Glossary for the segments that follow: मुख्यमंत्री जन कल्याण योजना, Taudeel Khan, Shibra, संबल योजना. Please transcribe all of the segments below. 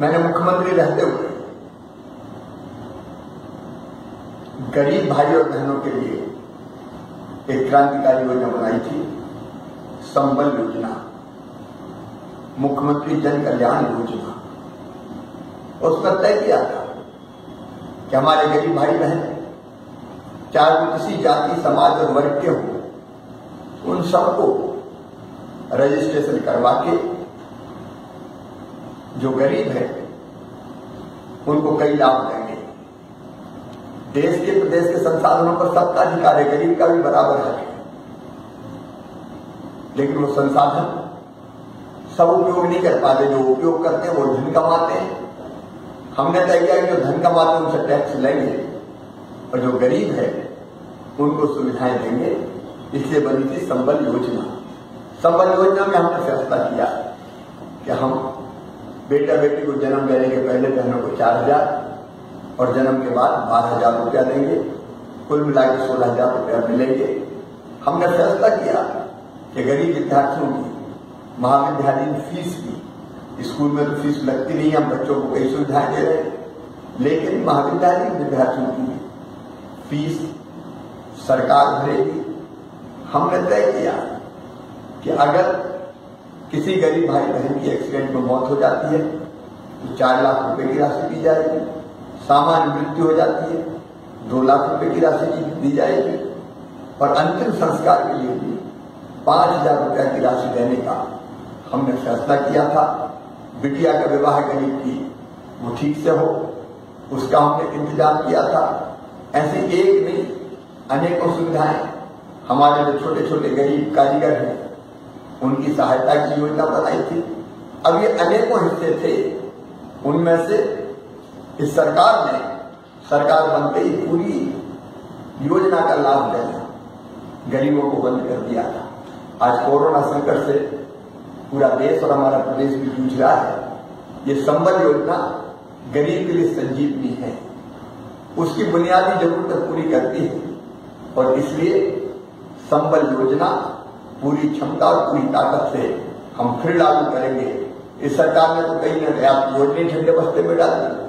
मैंने मुख्यमंत्री रहते हुए गरीब भाई और बहनों के लिए एक क्रांतिकारी योजना बनाई थी, संबल योजना, मुख्यमंत्री जन कल्याण योजना। उसमें तय किया था कि हमारे गरीब भाई बहन, चाहे वो किसी जाति, समाज और वर्ग के हो, उन सबको रजिस्ट्रेशन करवा के जो गरीब है उनको कई लाभ देंगे। देश के प्रदेश के संसाधनों पर सबका अधिकार है, गरीब का भी बराबर है, लेकिन वो संसाधन सब उपयोग नहीं कर पाते। जो उपयोग करते हैं वो धन कमाते हैं। हमने तय किया कि जो धन कमाते हैं उनसे टैक्स लेंगे और जो गरीब है उनको सुविधाएं देंगे। इसलिए बनी थी संबल योजना। संबल योजना में हमने फैसला किया कि हम बेटा बेटी को जन्म देने के पहले बहनों को 4,000 और जन्म के बाद 12,000 रुपया देंगे, कुल मिलाकर 16,000 रुपया मिलेंगे। हमने फैसला किया कि गरीब विद्यार्थियों की महाविद्यालयीन फीस की, स्कूल में तो फीस लगती नहीं, हम बच्चों को कई सुविधाएं दे रहे हैं, लेकिन महाविद्यालयीन विद्यार्थियों की फीस सरकार भरेगी। हमने तय किया कि अगर किसी गरीब भाई बहन की एक्सीडेंट में मौत हो जाती है तो 4 लाख रुपए की राशि दी जाएगी, सामान्य मृत्यु हो जाती है 2 लाख रुपए की राशि दी जाएगी, और अंतिम संस्कार के लिए भी 5,000 रुपए की राशि देने का हमने फैसला किया था। बिटिया का विवाह गरीब की वो ठीक से हो, उसका हमने इंतजाम किया था। ऐसी एक नहीं अनेकों सुविधाएं हमारे जो छोटे छोटे गरीब कारीगर हैं उनकी सहायता की योजना बनाई थी। अब ये अनेकों हिस्से थे, उनमें से इस सरकार ने, सरकार बनते ही पूरी योजना का लाभ देना गरीबों को बंद कर दिया था। आज कोरोना संकट से पूरा देश और हमारा प्रदेश भी जूझ रहा है। ये संबल योजना गरीब के लिए संजीवनी है, उसकी बुनियादी जरूरत पूरी करती है, और इसलिए संबल योजना पूरी क्षमता और पूरी ताकत से हम फिर लागू करेंगे। इस सरकार ने तो कई निर्यात योजनाएं ठंडे बस्ते में डाल दी,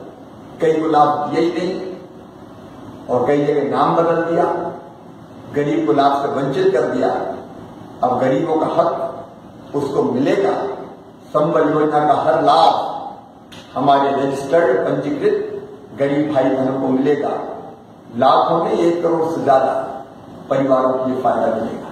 कई को लाभ दिया ही नहीं और कई जगह नाम बदल दिया, गरीब को लाभ से वंचित कर दिया। अब गरीबों का हक उसको मिलेगा। संबल योजना का हर लाभ हमारे रजिस्टर्ड पंजीकृत गरीब भाई बहनों को मिलेगा। लाखों में 1 करोड़ से ज्यादा परिवारों को ये फायदा मिलेगा।